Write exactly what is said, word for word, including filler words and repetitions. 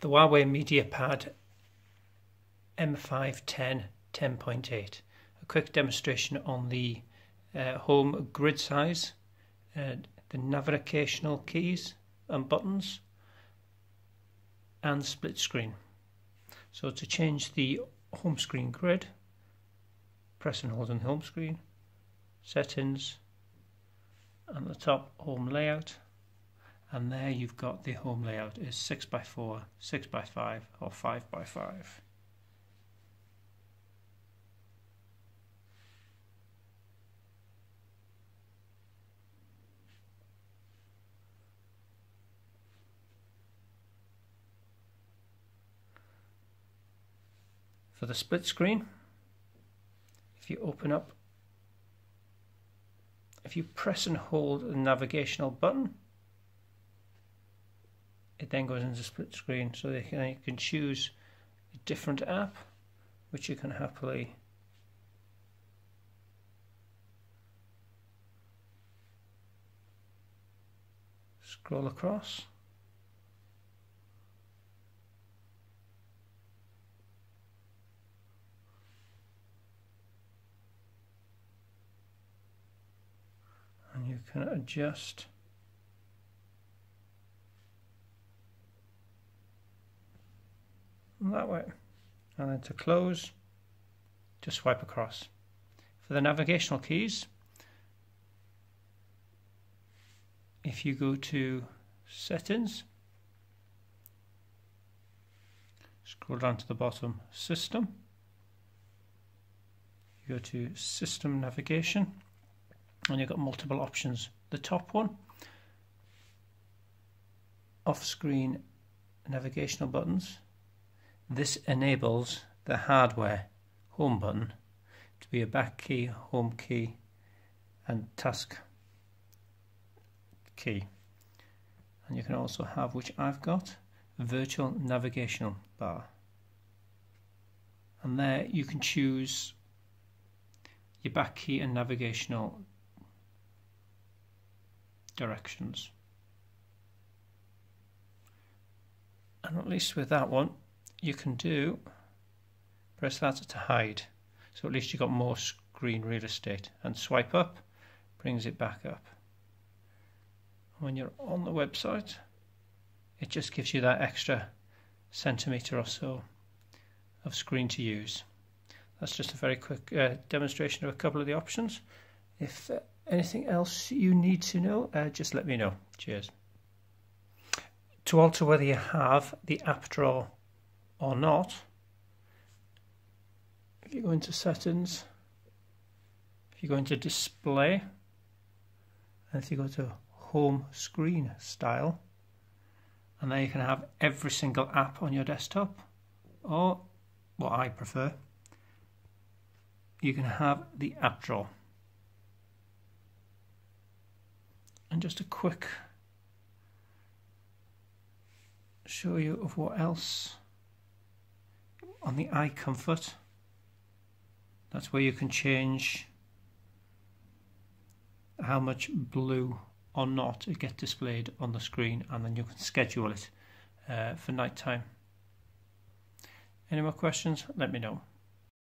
the Huawei MediaPad M five ten ten point eight. A quick demonstration on the uh, home grid size, uh, the navigational keys and buttons, and split screen. So to change the home screen grid, press and hold on the home screen, settings, and the top home layout, and there you've got the home layout is six by four, six by five or five by five. For the split screen, if you open up, if you press and hold the navigational button, it then goes into split screen, so you can, you can choose a different app which you can happily scroll across. You can adjust that way, and then to close, just swipe across. For the navigational keys, if you go to settings, scroll down to the bottom, system, you go to system navigation, and you've got multiple options. The top one, off-screen navigational buttons. This enables the hardware home button to be a back key, home key, and task key. And you can also have, which I've got, virtual navigational bar. And there you can choose your back key and navigational directions. And at least with that one, you can do press that to hide, so at least you've got more screen real estate, and swipe up brings it back up. When you're on the website, it just gives you that extra centimetre or so of screen to use. That's just a very quick uh, demonstration of a couple of the options. If uh, anything else you need to know, uh, just let me know. Cheers. To alter whether you have the app drawer or not, if you go into settings, if you go into display, and if you go to home screen style, and there you can have every single app on your desktop, or what I prefer, you can have the app drawer. And just a quick show you of what else on the eye comfort. That's where you can change how much blue or not it gets displayed on the screen, and then you can schedule it uh, for nighttime. Any more questions? Let me know.